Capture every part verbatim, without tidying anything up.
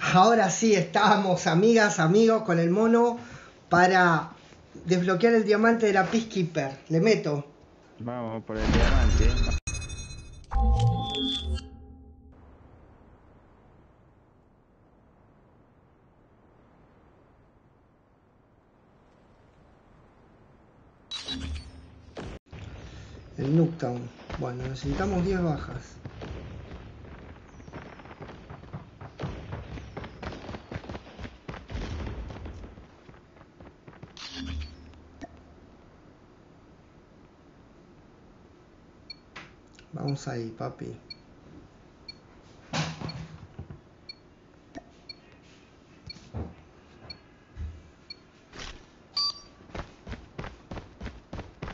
Ahora sí estamos, amigas, amigos, con el mono para desbloquear el diamante de la Peacekeeper. Le meto. Vamos por el diamante. El Nuketown. Bueno, necesitamos diez bajas. Vamos ahí, papi.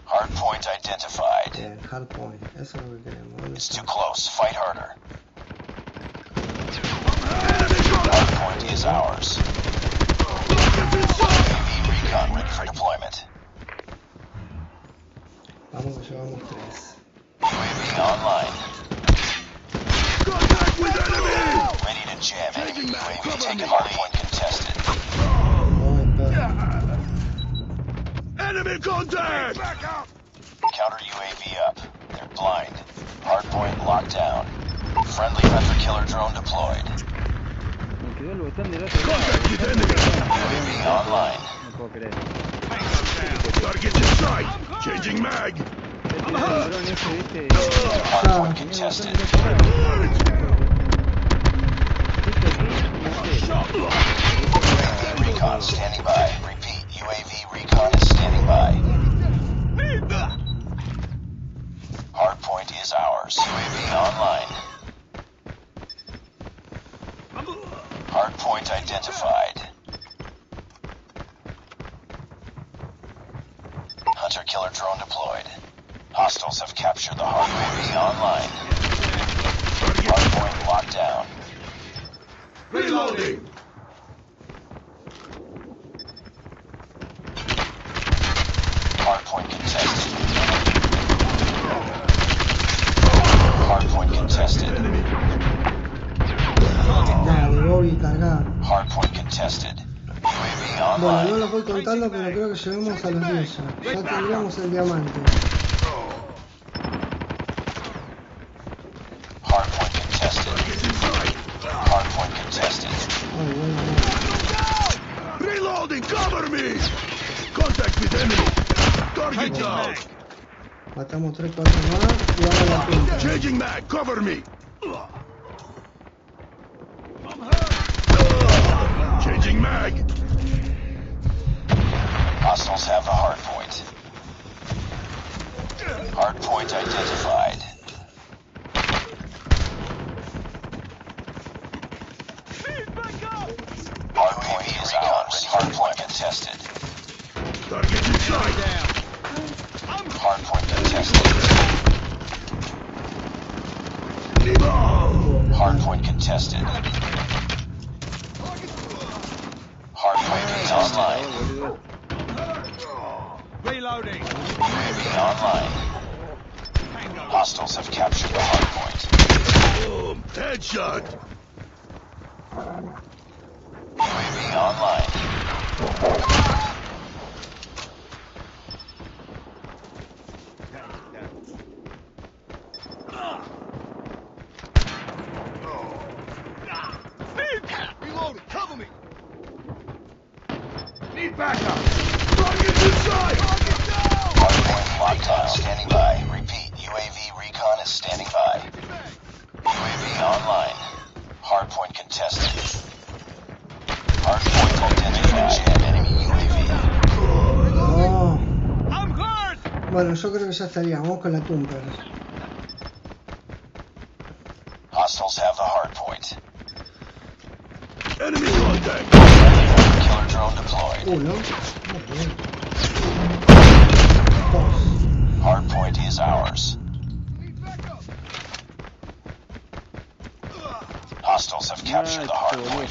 Hard point identified. Bien, hard point. Eso es lo que queremos. It's too close. Fight harder. Hard point is ours. U A V recon ready for deployment. Vamos que llevamos tres. U A V online. Contact with enemy! Ready to jam it. U A V taking hard point contested. Enemy contact! Counter U A V up. They're blind. Hard point locked down. Friendly hunter killer drone deployed. Contact with enemy! U A V online. Target in sight. Changing mag. I'm hurt! Hard point contested. Recon standing by. Repeat, U A V recon is standing by. Hard point is ours. U A V online. Hard point identified. Hunter killer drone deployed. Hostiles have captured the hard point online. Hard point locked down. Reloading! Hard point contested. Hard point contested. Hard point contested. U A V online. Bueno, no los voy contando, pero creo que lleguemos a los diez. Ya tendremos el diamante. Matamos tres, cuatro más y ahora la punta. Changing mag, cover me. Changing mag. Hostiles have the hard point. Hard point identified. Hard point is ours. Hard point contested. Target inside. Hard point contested. Hard point contested. Hard point is online. Reloading. Online. Hostiles have captured the hard point. Headshot. Online. Bueno, yo creo que ya estaríamos. Vamos con la Tumper. Hostiles have the hard point. Enemy contact. Killer drone deployed. Uno. Dos. Hard point is ours. Hostiles have captured the hard point.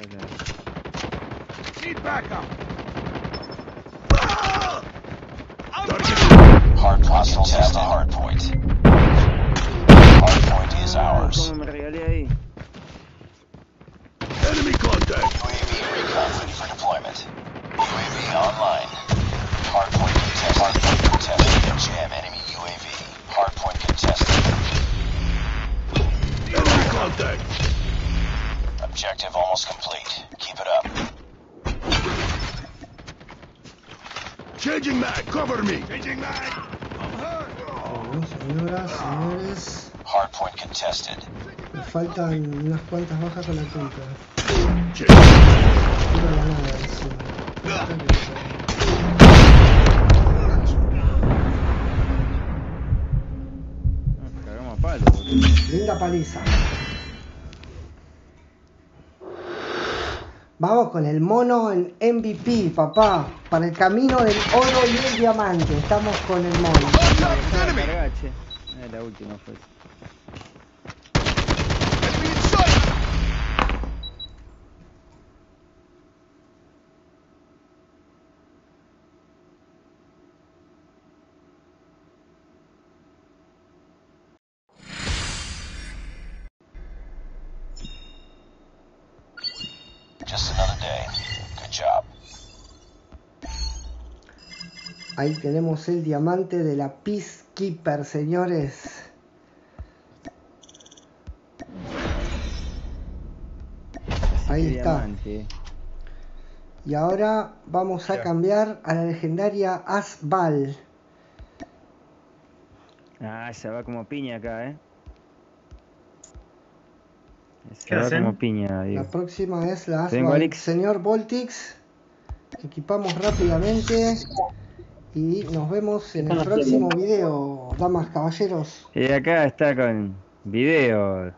la? Need backup. Hard hostile test hard point. Hard point is ours. ¿Cómo me regalé ahí? Enemy contact. U A V for deployment. U A V online. Hardpoint contested. Hardpoint contested. Jam enemy U A V. Hardpoint contested. Enemy contact. Objective almost complete. Keep it up. Changing mag, cover me. Changing mag. I'm hurt. Oh, señoras, señores. Hardpoint contested. Me faltan unas cuantas bajas con la punta. Nos cagamos a palo, boludo. Linda paliza. Vamos con el mono en M V P, papá. Para el camino del oro y el diamante. Estamos con el mono. La última fue. Ahí tenemos el diamante de la Peacekeeper, señores. Ahí está. Y ahora vamos a cambiar a la legendaria Asbal. Ah, se va como piña acá, eh. Se va como piña, digo. La próxima es la Asbal. Señor Voltix, equipamos rápidamente. Y nos vemos en el próximo video, damas, caballeros. Y acá está con video.